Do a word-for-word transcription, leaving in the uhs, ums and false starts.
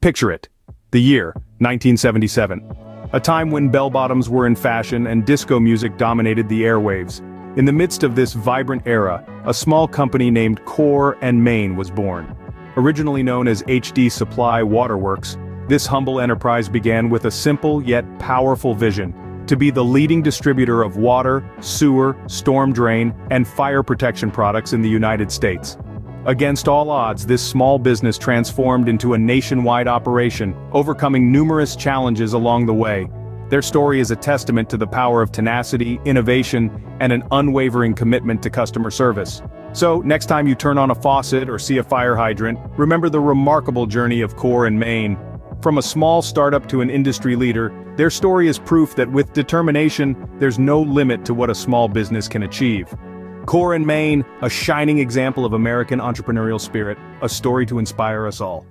Picture it. The year, nineteen seventy-seven. A time when bell-bottoms were in fashion and disco music dominated the airwaves. In the midst of this vibrant era, a small company named Core and Main was born. Originally known as H D Supply Waterworks, this humble enterprise began with a simple yet powerful vision: to be the leading distributor of water, sewer, storm drain, and fire protection products in the United States. Against all odds, this small business transformed into a nationwide operation, overcoming numerous challenges along the way. Their story is a testament to the power of tenacity, innovation, and an unwavering commitment to customer service. So, next time you turn on a faucet or see a fire hydrant, remember the remarkable journey of Core and Main. From a small startup to an industry leader, their story is proof that with determination, there's no limit to what a small business can achieve. Core and Main, a shining example of American entrepreneurial spirit, a story to inspire us all.